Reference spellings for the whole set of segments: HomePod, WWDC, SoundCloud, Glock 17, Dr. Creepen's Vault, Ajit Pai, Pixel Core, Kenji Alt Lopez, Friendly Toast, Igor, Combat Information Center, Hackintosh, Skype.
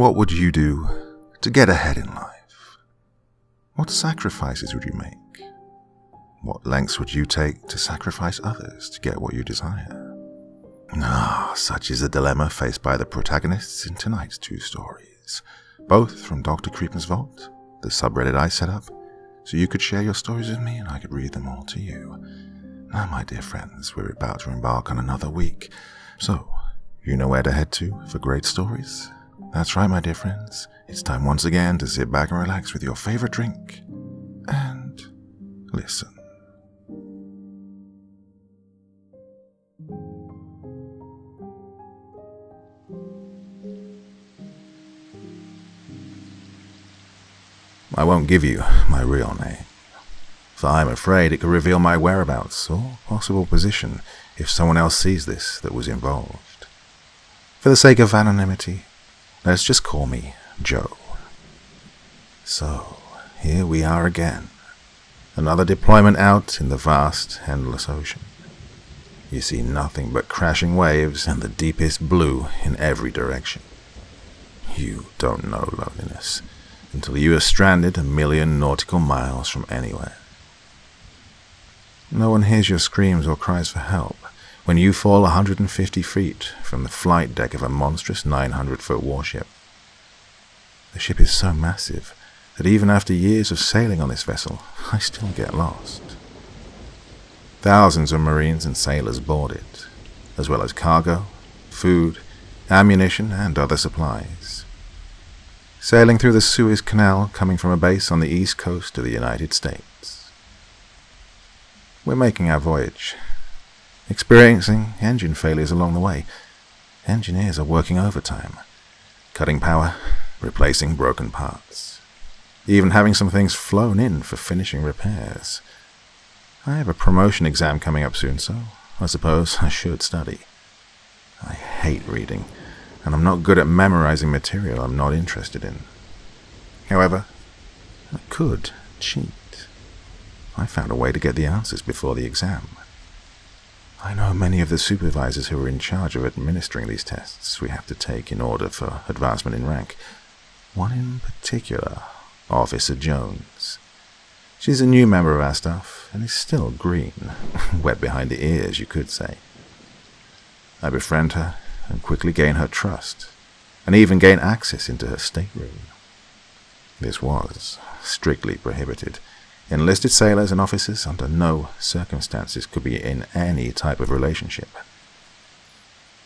What would you do to get ahead in life? What sacrifices would you make? What lengths would you take to sacrifice others to get what you desire? Ah, such is the dilemma faced by the protagonists in tonight's two stories, both from Dr. Creepen's Vault, the subreddit I set up, so you could share your stories with me and I could read them all to you. Now, my dear friends, we're about to embark on another week, so you know where to head to for great stories? That's right, my dear friends, it's time once again to sit back and relax with your favorite drink and listen. I won't give you my real name, for I'm afraid it could reveal my whereabouts or possible position if someone else sees this that was involved. For the sake of anonymity, let's just call me Joe. So, here we are again. Another deployment out in the vast, endless ocean. You see nothing but crashing waves and the deepest blue in every direction. You don't know loneliness until you are stranded 1,000,000 nautical miles from anywhere. No one hears your screams or cries for help when you fall 150 feet from the flight deck of a monstrous 900-foot warship. The ship is so massive that even after years of sailing on this vessel, I still get lost. Thousands of Marines and sailors board it, as well as cargo, food, ammunition, and other supplies. Sailing through the Suez Canal, coming from a base on the east coast of the United States. We're making our voyage, experiencing engine failures along the way. Engineers are working overtime, cutting power, replacing broken parts, even having some things flown in for finishing repairs. I have a promotion exam coming up soon, so I suppose I should study. I hate reading, and I'm not good at memorizing material I'm not interested in. However, I could cheat. I found a way to get the answers before the exam. I know many of the supervisors who are in charge of administering these tests we have to take in order for advancement in rank. One in particular, Officer Jones. She's a new member of our staff and is still green, wet behind the ears, you could say. I befriend her and quickly gain her trust, and even gain access into her stateroom. This was strictly prohibited. Enlisted sailors and officers under no circumstances could be in any type of relationship.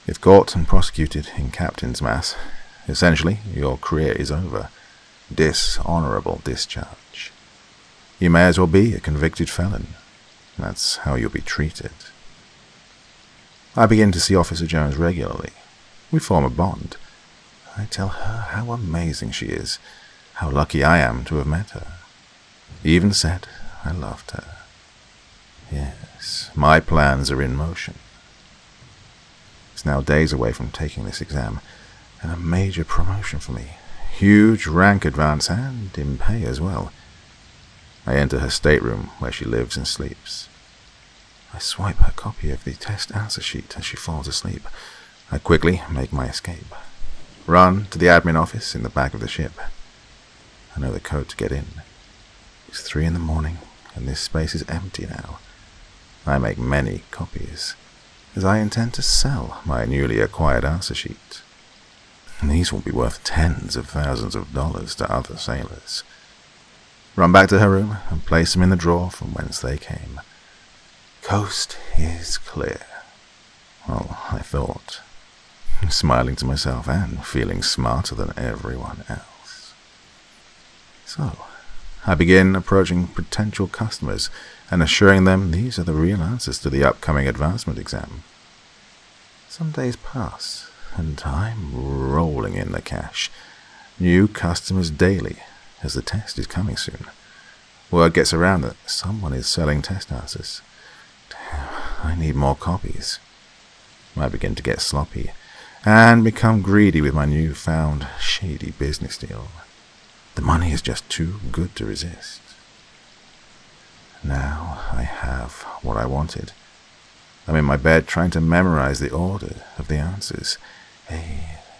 If caught and prosecuted in captain's mass, essentially your career is over. Dishonorable discharge. You may as well be a convicted felon. That's how you'll be treated. I begin to see Officer Jones regularly. We form a bond. I tell her how amazing she is, how lucky I am to have met her. Even said I loved her. Yes, my plans are in motion. It's now days away from taking this exam, and a major promotion for me. Huge rank advance and in pay as well. I enter her stateroom where she lives and sleeps. I swipe her copy of the test answer sheet as she falls asleep. I quickly make my escape. Run to the admin office in the back of the ship. I know the code to get in. It's 3 in the morning, and this space is empty now. I make many copies, as I intend to sell my newly acquired answer sheet. And these will be worth tens of thousands of dollars to other sailors. Run back to her room and place them in the drawer from whence they came. Coast is clear. Well, I thought, smiling to myself and feeling smarter than everyone else. So, I begin approaching potential customers and assuring them these are the real answers to the upcoming advancement exam. Some days pass, and I'm rolling in the cash. New customers daily, as the test is coming soon. Word gets around that someone is selling test answers. I need more copies. I begin to get sloppy and become greedy with my newfound shady business deal. The money is just too good to resist. Now I have what I wanted. I'm in my bed trying to memorize the order of the answers. A,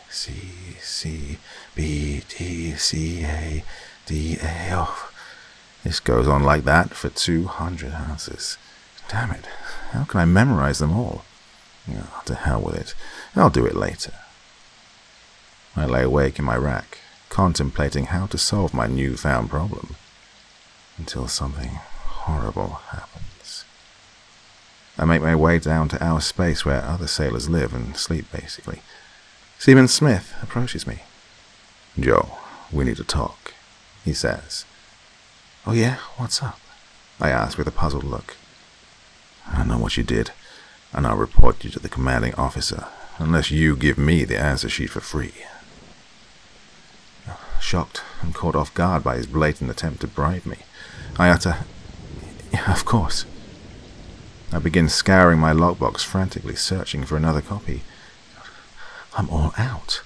C, C, B, T, C, A, D, A, oh. This goes on like that for 200 ounces. Damn it, how can I memorize them all? Oh, to hell with it, I'll do it later. I lay awake in my rack, contemplating how to solve my newfound problem, until something horrible happens. I make my way down to our space where other sailors live and sleep, basically. Seaman Smith approaches me. "Joe, we need to talk," he says. "Oh yeah? What's up?" I ask with a puzzled look. "I know what you did, and I'll report you to the commanding officer, unless you give me the answer sheet for free." Shocked and caught off guard by his blatant attempt to bribe me, I utter, "Yeah, of course." I begin scouring my logbox, frantically searching for another copy. I'm all out.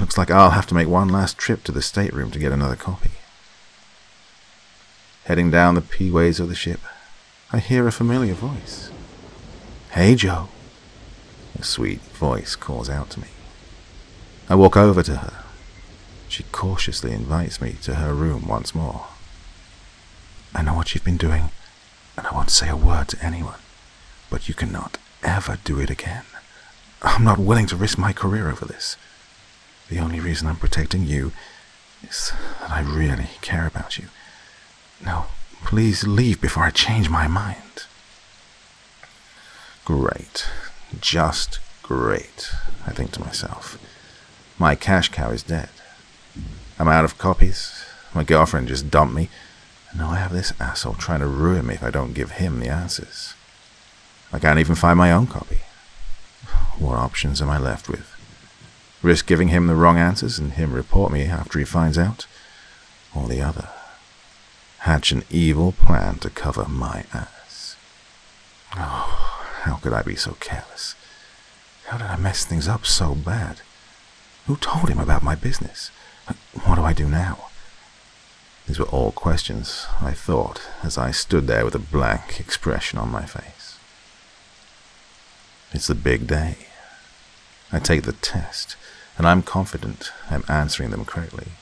Looks like I'll have to make one last trip to the stateroom to get another copy. Heading down the peeways of the ship, I hear a familiar voice. "Hey, Joe," a sweet voice calls out to me. I walk over to her. She cautiously invites me to her room once more. "I know what you've been doing, and I won't say a word to anyone, but you cannot ever do it again. I'm not willing to risk my career over this. The only reason I'm protecting you is that I really care about you. Now, please leave before I change my mind." Great. Just great, I think to myself. My cash cow is dead. I'm out of copies. My girlfriend just dumped me. And now I have this asshole trying to ruin me if I don't give him the answers. I can't even find my own copy. What options am I left with? Risk giving him the wrong answers and him report me after he finds out? Or the other? Hatch an evil plan to cover my ass. Oh, how could I be so careless? How did I mess things up so bad? Who told him about my business? What do I do now? These were all questions I thought as I stood there with a blank expression on my face. It's the big day. I take the test, and I'm confident I'm answering them correctly.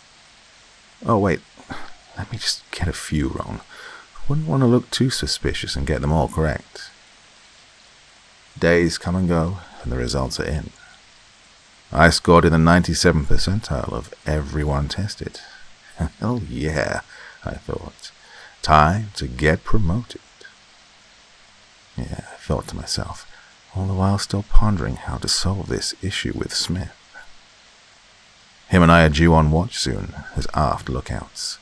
Oh, wait. Let me just get a few wrong. Wouldn't want to look too suspicious and get them all correct. Days come and go, and the results are in. I scored in the 97th percentile of everyone tested. Hell yeah, I thought. Time to get promoted. Yeah, I thought to myself, all the while still pondering how to solve this issue with Smith. Him and I are due on watch soon as aft lookouts.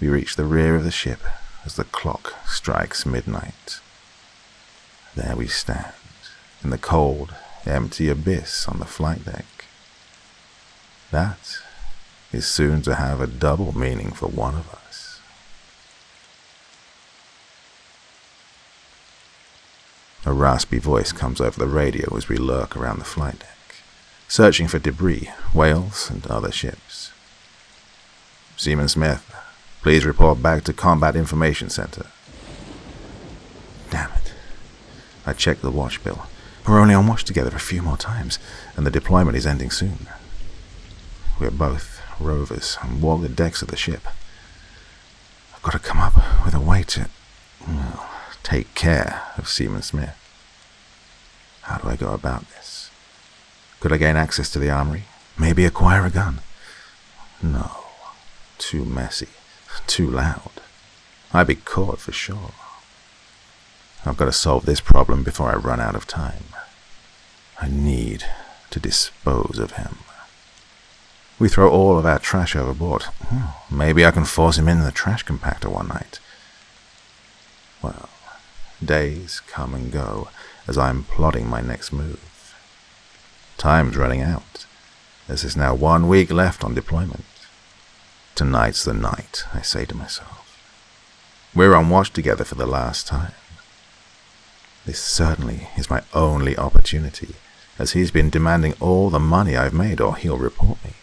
We reach the rear of the ship as the clock strikes midnight. There we stand, in the cold, empty abyss on the flight deck. That is soon to have a double meaning for one of us. A raspy voice comes over the radio as we lurk around the flight deck, searching for debris, whales, and other ships. "Seaman Smith, please report back to Combat Information Center." Damn it. I check the watch bill. We're only on watch together a few more times, and the deployment is ending soon. We're both rovers and walk the decks of the ship. I've got to come up with a way to, well, take care of Seaman Smith. How do I go about this? Could I gain access to the armory? Maybe acquire a gun? No. Too messy. Too loud. I'd be caught for sure. I've got to solve this problem before I run out of time. I need to dispose of him. We throw all of our trash overboard. Maybe I can force him into the trash compactor one night. Well, days come and go as I'm plotting my next move. Time's running out, as there's now 1 week left on deployment. Tonight's the night, I say to myself. We're on watch together for the last time. This certainly is my only opportunity, as he's been demanding all the money I've made or he'll report me.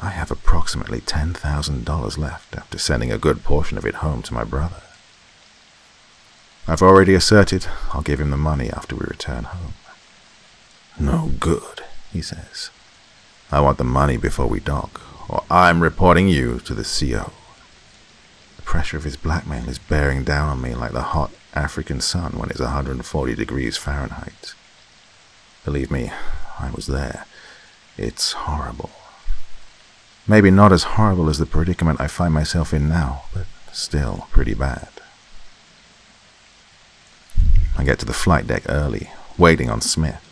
I have approximately $10,000 left after sending a good portion of it home to my brother. I've already asserted I'll give him the money after we return home. "No good," he says. I want the money before we dock, or I'm reporting you to the CO. The pressure of his blackmail is bearing down on me like the hot African sun when it's 140 degrees Fahrenheit. Believe me, I was there. It's horrible. Maybe not as horrible as the predicament I find myself in now, but still pretty bad. I get to the flight deck early, waiting on Smith,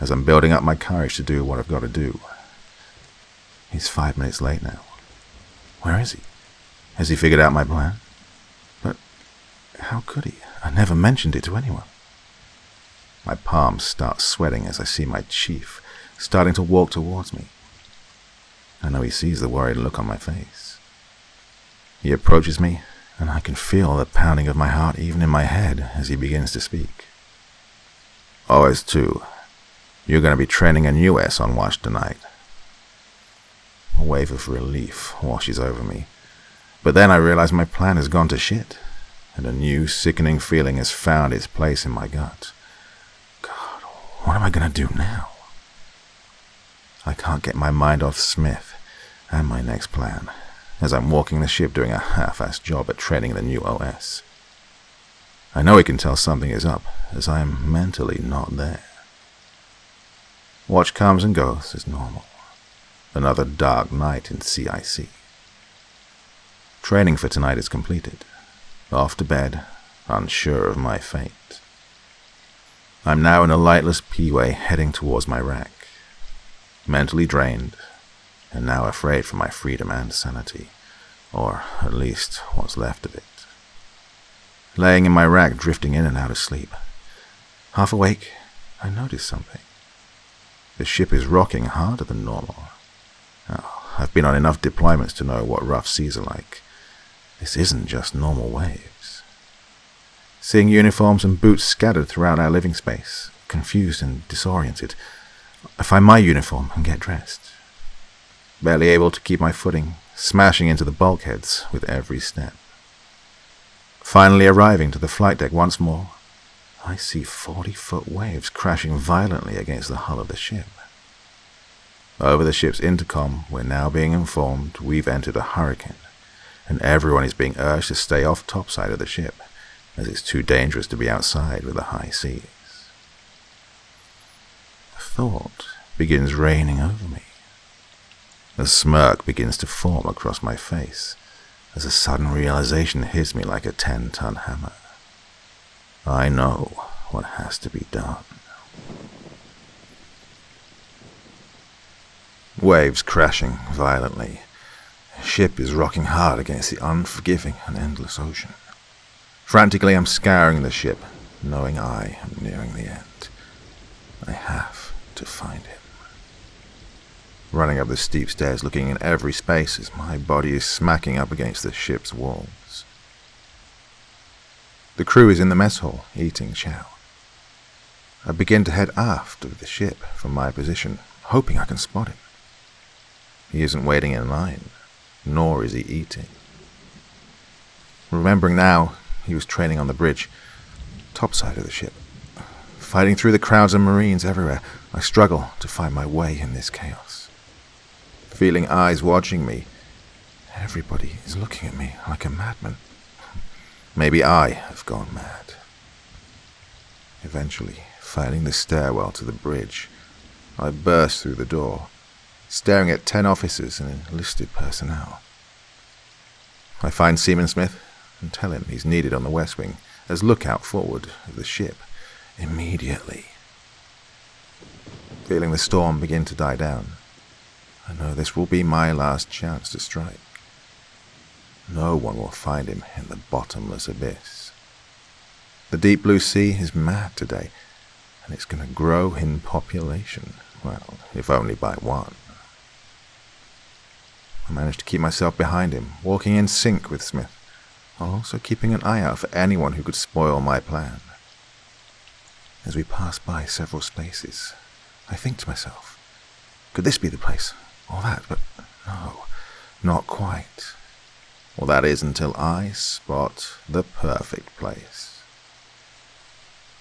as I'm building up my courage to do what I've got to do. He's 5 minutes late now. Where is he? Has he figured out my plan? But how could he? I never mentioned it to anyone. My palms start sweating as I see my chief starting to walk towards me. I know he sees the worried look on my face. He approaches me, and I can feel the pounding of my heart even in my head as he begins to speak. OS2, you're going to be training a new S on watch tonight. A wave of relief washes over me, but then I realize my plan has gone to shit, and a new sickening feeling has found its place in my gut. God, what am I going to do now? I can't get my mind off Smith and my next plan, as I'm walking the ship doing a half-assed job at training the new OS. I know he can tell something is up, as I am mentally not there. Watch comes and goes as normal. Another dark night in CIC. Training for tonight is completed. Off to bed, unsure of my fate. I'm now in a lightless P-way heading towards my rack. Mentally drained, and now afraid for my freedom and sanity, or at least what's left of it. Laying in my rack, drifting in and out of sleep. Half awake, I notice something. The ship is rocking harder than normal. Oh, I've been on enough deployments to know what rough seas are like. This isn't just normal waves. Seeing uniforms and boots scattered throughout our living space, confused and disoriented, I find my uniform and get dressed. Barely able to keep my footing, smashing into the bulkheads with every step. Finally arriving to the flight deck once more, I see 40-foot waves crashing violently against the hull of the ship. Over the ship's intercom, we're now being informed we've entered a hurricane, and everyone is being urged to stay off topside of the ship, as it's too dangerous to be outside with the high seas. Thought begins raining over me. A smirk begins to form across my face as a sudden realization hits me like a 10-ton hammer. I know what has to be done. Waves crashing violently. The ship is rocking hard against the unforgiving and endless ocean. Frantically, I'm scouring the ship, knowing I am nearing the end. I have to find him. Running up the steep stairs, looking in every space as my body is smacking up against the ship's walls. The crew is in the mess hall, eating chow. I begin to head aft of the ship from my position, hoping I can spot him. He isn't waiting in line, nor is he eating. Remembering now, he was training on the bridge, topside of the ship. Fighting through the crowds of Marines everywhere, I struggle to find my way in this chaos. Feeling eyes watching me, everybody is looking at me like a madman. Maybe I have gone mad. Eventually, finding the stairwell to the bridge, I burst through the door, staring at 10 officers and enlisted personnel. I find Seaman Smith and tell him he's needed on the West Wing as lookout forward of the ship. Immediately. Feeling the storm begin to die down, I know this will be my last chance to strike. No one will find him in the bottomless abyss. The deep blue sea is mad today, and it's going to grow in population, well, if only by one. I managed to keep myself behind him, walking in sync with Smith, while also keeping an eye out for anyone who could spoil my plan. As we pass by several spaces, I think to myself, could this be the place? Or that, but no, not quite. Well, that is until I spot the perfect place.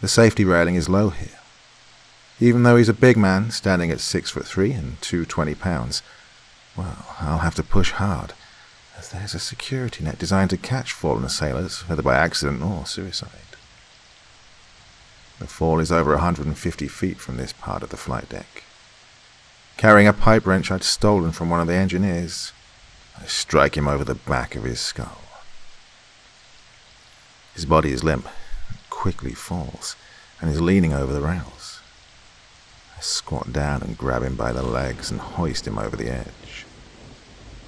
The safety railing is low here. even though he's a big man standing at 6'3" and 220 pounds. Well, I'll have to push hard, as there's a security net designed to catch fallen assailants, whether by accident or suicide. The fall is over 150 feet from this part of the flight deck. Carrying a pipe wrench I'd stolen from one of the engineers, I strike him over the back of his skull. His body is limp, quickly falls, and is leaning over the rails. I squat down and grab him by the legs and hoist him over the edge,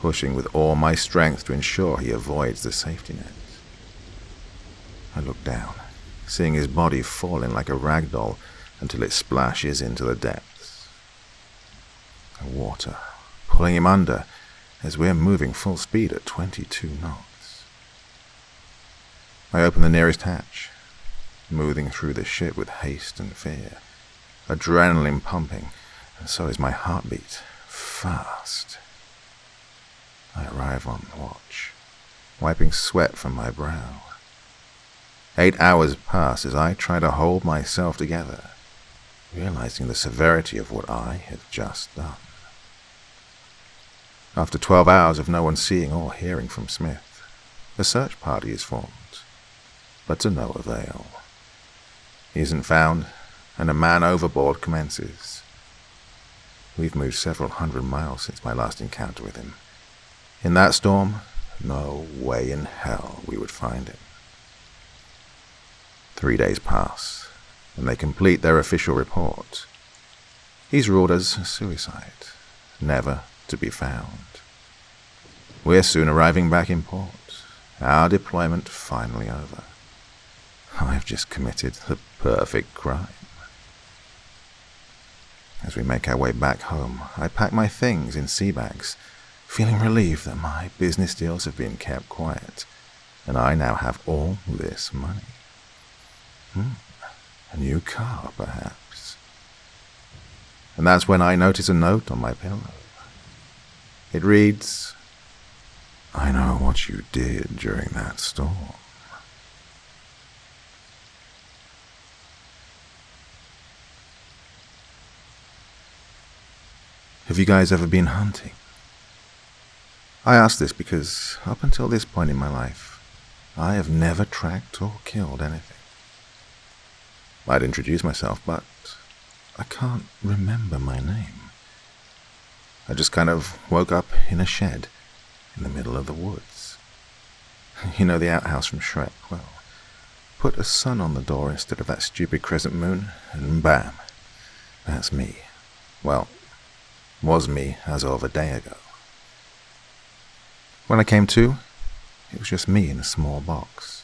pushing with all my strength to ensure he avoids the safety net. I look down, seeing his body falling like a ragdoll until it splashes into the depths of water, pulling him under as we're moving full speed at 22 knots. I open the nearest hatch, moving through the ship with haste and fear, adrenaline pumping, and so is my heartbeat, fast. I arrive on watch, wiping sweat from my brow. 8 hours pass as I try to hold myself together, realizing the severity of what I had just done. After 12 hours of no one seeing or hearing from Smith, a search party is formed, but to no avail. He isn't found, and a man overboard commences. We've moved several hundred miles since my last encounter with him. In that storm, no way in hell we would find him. 3 days pass, and they complete their official report. He's ruled as suicide, never to be found. We're soon arriving back in port, our deployment finally over. I've just committed the perfect crime. As we make our way back home, I pack my things in sea bags, feeling relieved that my business deals have been kept quiet, and I now have all this money. A new car, perhaps. And that's when I notice a note on my pillow. It reads, "I know what you did during that storm." Have you guys ever been hunting? I ask this because, up until this point in my life, I have never tracked or killed anything. I'd introduce myself, but I can't remember my name. I just kind of woke up in a shed in the middle of the woods. You know the outhouse from Shrek? Well, put a sun on the door instead of that stupid crescent moon, and bam, that's me. Well, was me as of a day ago. When I came to, it was just me in a small box.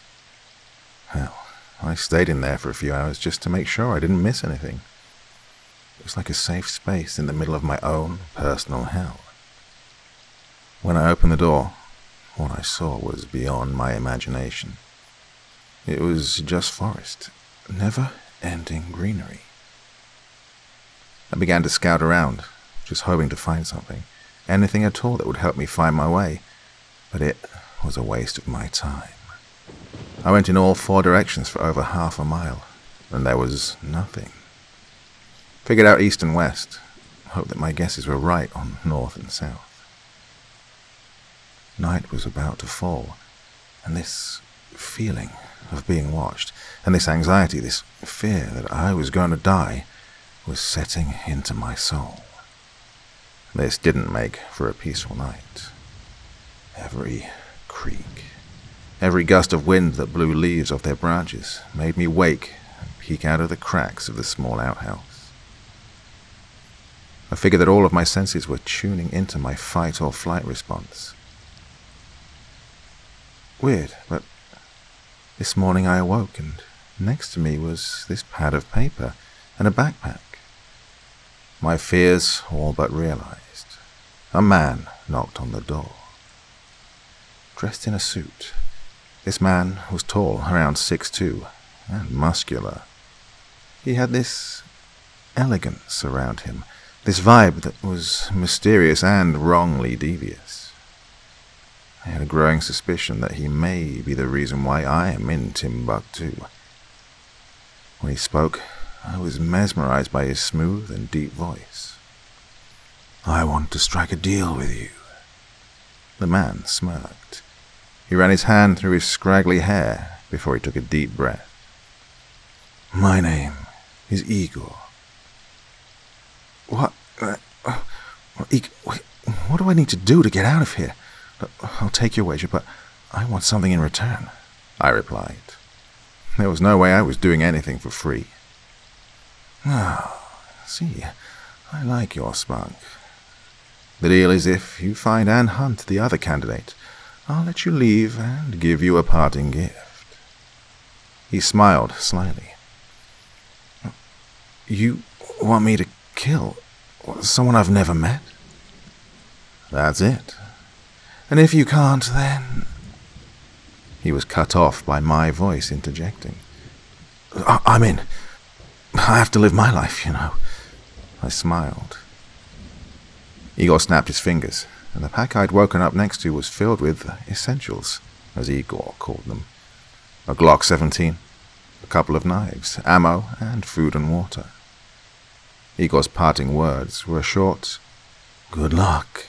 Hell, I stayed in there for a few hours just to make sure I didn't miss anything. It was like a safe space in the middle of my own personal hell. When I opened the door, what I saw was beyond my imagination. It was just forest, never-ending greenery. I began to scout around, just hoping to find something, anything at all that would help me find my way, but it was a waste of my time. I went in all 4 directions for over half a mile, and there was nothing. Figured out east and west, hoped that my guesses were right on north and south. Night was about to fall, and this feeling of being watched, and this anxiety, this fear that I was going to die, was setting into my soul. This didn't make for a peaceful night. Every creak, every gust of wind that blew leaves off their branches made me wake and peek out of the cracks of the small outhouse. I figured that all of my senses were tuning into my fight or flight response. Weird, but this morning I awoke and next to me was this pad of paper and a backpack. My fears all but realized. A man knocked on the door. Dressed in a suit, this man was tall, around 6'2", and muscular. He had this elegance around him, this vibe that was mysterious and wrongly devious. I had a growing suspicion that he may be the reason why I am in Timbuktu. When he spoke, I was mesmerized by his smooth and deep voice. "I want to strike a deal with you." The man smirked. He ran his hand through his scraggly hair before he took a deep breath. "My name is Igor." "What? What do I need to do to get out of here? I'll take your wager, but I want something in return," I replied. There was no way I was doing anything for free. "Ah, see, I like your spunk. The deal is if you find and hunt the other candidate, I'll let you leave and give you a parting gift." He smiled slyly. "You want me to kill someone I've never met?" "That's it. And if you can't, then..." He was cut off by my voice interjecting. "I'm in. I have to live my life, you know." I smiled. Igor snapped his fingers, and the pack I'd woken up next to was filled with essentials, as Igor called them. A Glock 17, a couple of knives, ammo, and food and water. Igor's parting words were a short, "Good luck."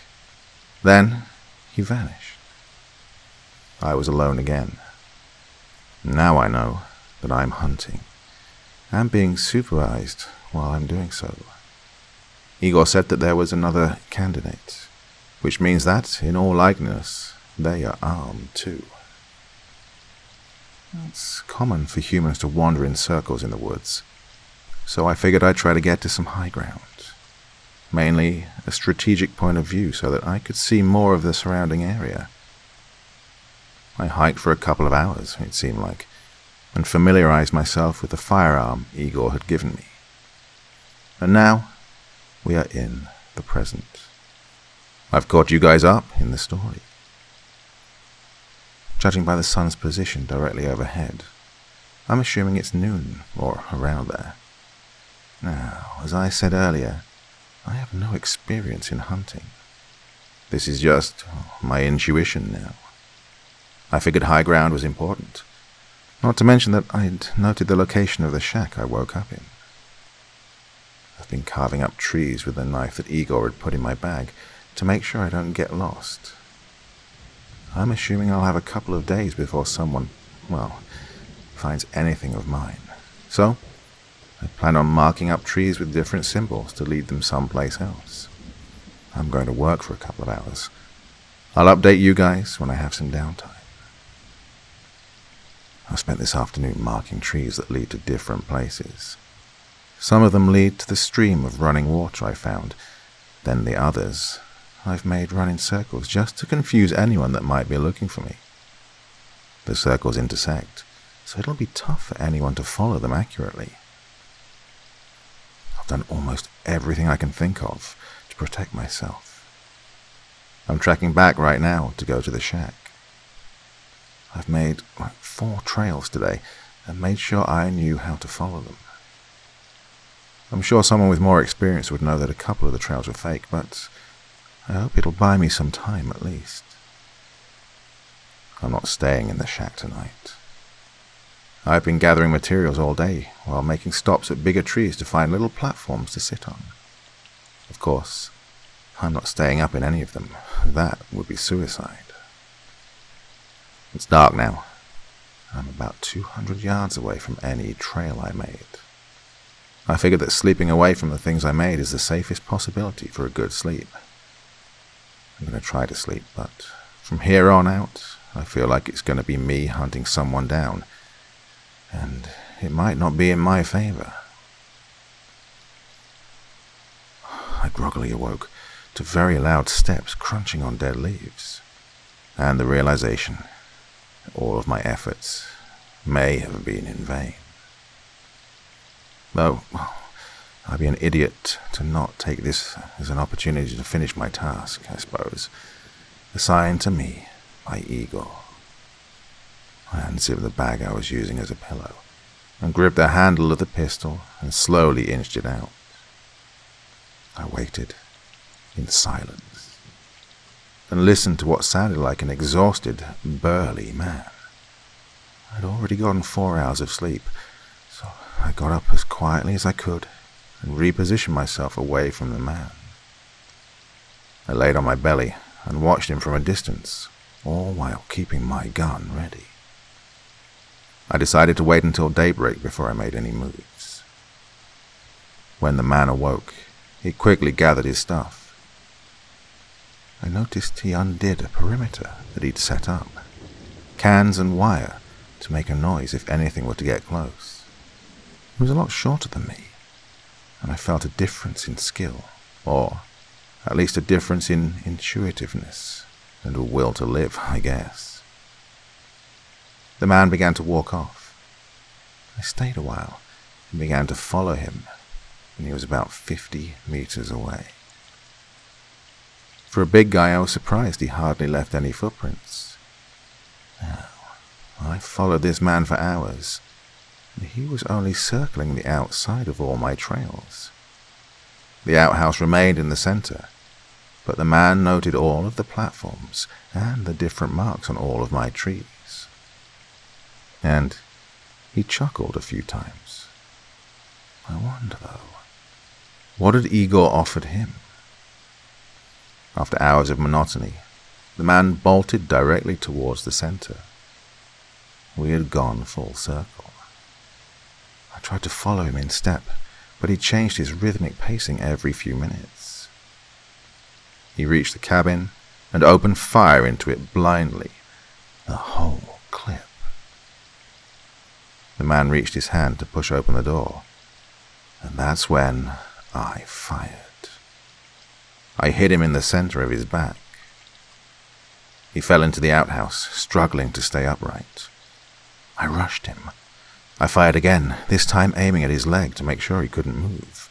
Then he vanished. I was alone again. Now I know that I'm hunting, and being supervised while I'm doing so. Igor said that there was another candidate, which means that, in all likeness, they are armed too. It's common for humans to wander in circles in the woods, so I figured I'd try to get to some high ground. Mainly a strategic point of view so that I could see more of the surrounding area. I hiked for a couple of hours, it seemed like, and familiarized myself with the firearm Igor had given me. And now, we are in the present. I've caught you guys up in the story. Judging by the sun's position directly overhead, I'm assuming it's noon, or around there. Now, as I said earlier, I have no experience in hunting. This is just my intuition now. I figured high ground was important, not to mention that I'd noted the location of the shack I woke up in. I've been carving up trees with the knife that Igor had put in my bag to make sure I don't get lost. I'm assuming I'll have a couple of days before someone, well, finds anything of mine. So, I plan on marking up trees with different symbols to lead them someplace else. I'm going to work for a couple of hours. I'll update you guys when I have some downtime. I spent this afternoon marking trees that lead to different places. Some of them lead to the stream of running water I found. Then the others I've made run in circles just to confuse anyone that might be looking for me. The circles intersect, so it'll be tough for anyone to follow them accurately. I've done almost everything I can think of to protect myself. I'm tracking back right now to go to the shack. I've made like 4 trails today and made sure I knew how to follow them. I'm sure someone with more experience would know that a couple of the trails were fake, but I hope it'll buy me some time at least. I'm not staying in the shack tonight. I've been gathering materials all day while making stops at bigger trees to find little platforms to sit on. Of course, I'm not staying up in any of them. That would be suicide. It's dark now. I'm about 200 yards away from any trail I made. I figured that sleeping away from the things I made is the safest possibility for a good sleep. I'm going to try to sleep, but from here on out, I feel like it's going to be me hunting someone down, and it might not be in my favor. I groggily awoke to very loud steps crunching on dead leaves, and the realization that all of my efforts may have been in vain. Though, I'd be an idiot to not take this as an opportunity to finish my task, I suppose, assigned to me by Igor. I unzipped the bag I was using as a pillow, and gripped the handle of the pistol and slowly inched it out. I waited in silence, and listened to what sounded like an exhausted, burly man. I'd already gotten 4 hours of sleep, so I I got up as quietly as I could and repositioned myself away from the man. I laid on my belly and watched him from a distance, all while keeping my gun ready. I decided to wait until daybreak before I made any moves. When the man awoke, he quickly gathered his stuff. I noticed he undid a perimeter that he'd set up, cans and wire to make a noise if anything were to get close. He was a lot shorter than me, and I felt a difference in skill, or at least a difference in intuitiveness and a will to live, I guess. The man began to walk off. I stayed a while and began to follow him, and he was about 50 meters away. For a big guy, I was surprised he hardly left any footprints. Now, I followed this man for hours, and he was only circling the outside of all my trails. The outhouse remained in the center, but the man noted all of the platforms and the different marks on all of my trees. And he chuckled a few times. I wonder, though, what had Igor offered him? After hours of monotony, the man bolted directly towards the center. We had gone full circle. I tried to follow him in step, but he changed his rhythmic pacing every few minutes. He reached the cabin and opened fire into it blindly, the whole clip. The man reached his hand to push open the door, and that's when I fired. I hit him in the center of his back. He fell into the outhouse, struggling to stay upright. I rushed him. I fired again, this time aiming at his leg to make sure he couldn't move.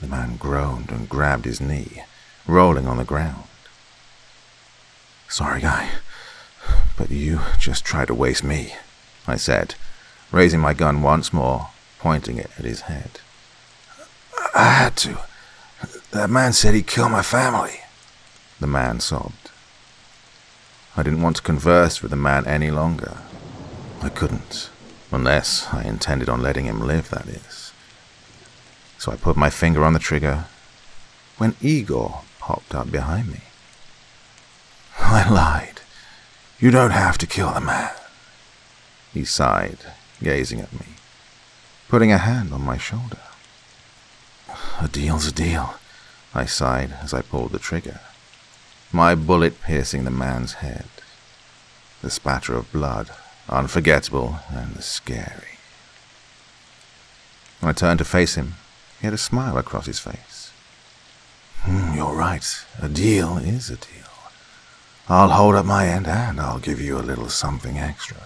The man groaned and grabbed his knee, rolling on the ground. "Sorry, guy, but you just tried to waste me," I said, raising my gun once more, pointing it at his head. "I had to. That man said he'd kill my family," the man sobbed. I didn't want to converse with the man any longer. I couldn't, unless I intended on letting him live, that is. So I put my finger on the trigger when Igor popped up behind me. "I lied. You don't have to kill the man," he sighed, gazing at me, putting a hand on my shoulder. "A deal's a deal," I sighed as I pulled the trigger, my bullet piercing the man's head, the spatter of blood, unforgettable and scary. When I turned to face him, he had a smile across his face. "You're right, a deal is a deal. I'll hold up my end and I'll give you a little something extra.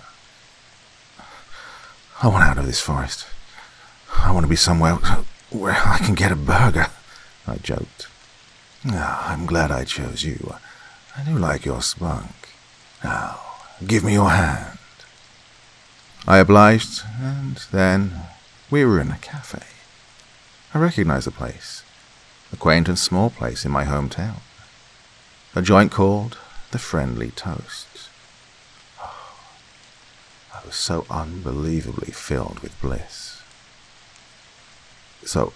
I want out of this forest. I want to be somewhere where I can get a burger," I joked. "Oh, I'm glad I chose you. I do like your spunk. Now, give me your hand." I obliged, and then we were in a cafe. I recognized the place, a quaint and small place in my hometown, a joint called the Friendly Toast. Oh, I was so unbelievably filled with bliss. "So,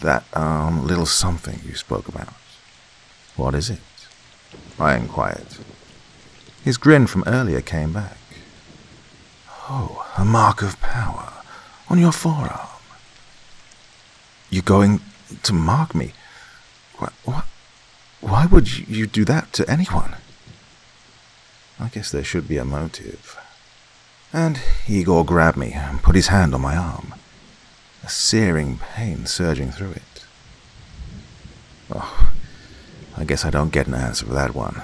that little something you spoke about, what is it?" I inquired. His grin from earlier came back. "Oh, a mark of power on your forearm. You're going to mark me? Why would you do that to anyone?" I guess there should be a motive. And Igor grabbed me and put his hand on my arm, a searing pain surging through it. "Oh, I guess I don't get an answer for that one,"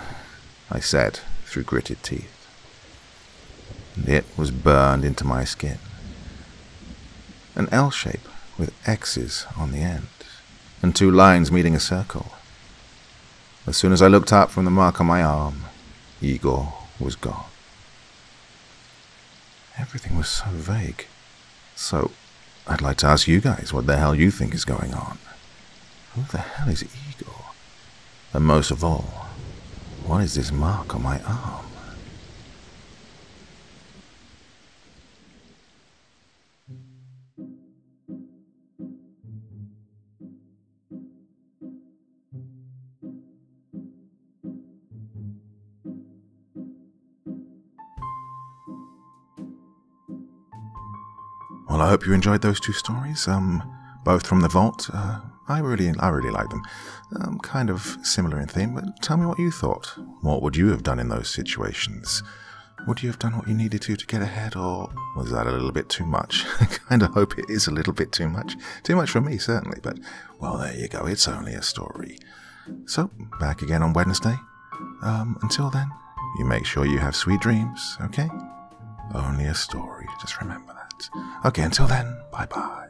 I said through gritted teeth. And it was burned into my skin, an L shape with X's on the end, and two lines meeting a circle. As soon as I looked up from the mark on my arm, Igor was gone. Everything was so vague, so I'd like to ask you guys what the hell you think is going on. Who the hell is Igor? And most of all, what is this mark on my arm? I hope you enjoyed those two stories, both from the vault. I really like them. Kind of similar in theme, but tell me what you thought. What would you have done in those situations? Would you have done what you needed to get ahead, or was that a little bit too much? I kind of hope it is a little bit too much. Too much for me, certainly, but, well, there you go. It's only a story. So, back again on Wednesday. Until then, you make sure you have sweet dreams, okay? Only a story. Just remember that. Okay, until then, bye-bye.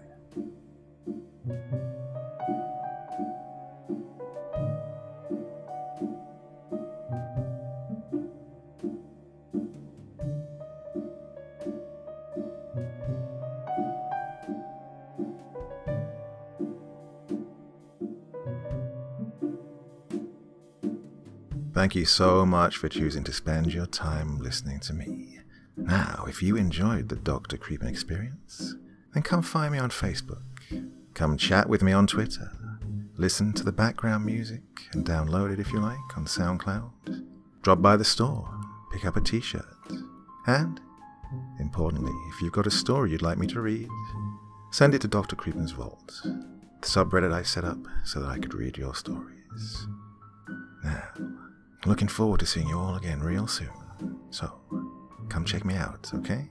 Thank you so much for choosing to spend your time listening to me. Now, if you enjoyed the Dr. Creepen experience, then come find me on Facebook. Come chat with me on Twitter. Listen to the background music and download it if you like on SoundCloud. Drop by the store, pick up a t-shirt. And, importantly, if you've got a story you'd like me to read, send it to Dr. Creepen's Vault, the subreddit I set up so that I could read your stories. Now, looking forward to seeing you all again real soon, so come check me out, okay?